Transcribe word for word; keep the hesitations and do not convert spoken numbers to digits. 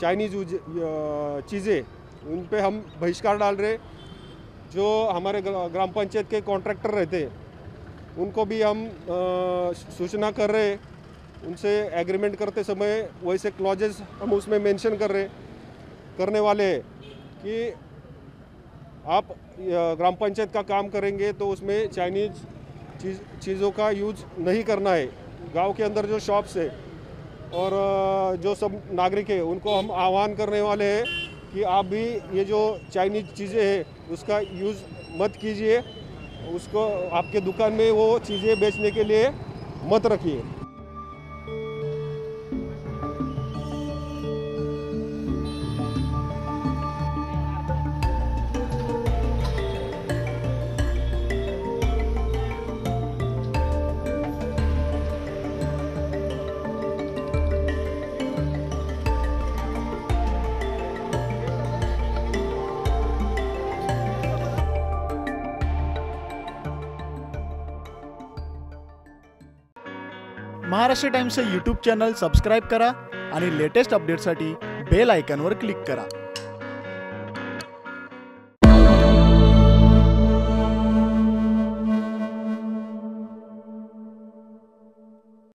Chinese चीज़ें उन पे हम बहिष्कार डाल रहे। जो हमारे ग्राम पंचायत के कॉन्ट्रैक्टर रहते हैं उनको भी हम सूचना कर रहे, उनसे एग्रीमेंट करते समय वैसे क्लॉजेस हम उसमें मेंशन कर रहे करने वाले हैं कि आप ग्राम पंचायत का काम करेंगे तो उसमें चाइनीज़ चीज़ चीज़ों का यूज नहीं करना है। गांव के अंदर जो शॉप्स है और जो सब नागरिक है उनको हम आह्वान करने वाले हैं कि आप भी ये जो चाइनीज़ चीज़ें हैं उसका यूज़ मत कीजिए, उसको आपके दुकान में वो चीज़ें बेचने के लिए मत रखिए। महाराष्ट्र टाइम्सचे यूट्यूब चॅनल सबस्क्राइब करा आणि लेटेस्ट अपडेट्ससाठी बेल आयकॉनवर क्लिक करा।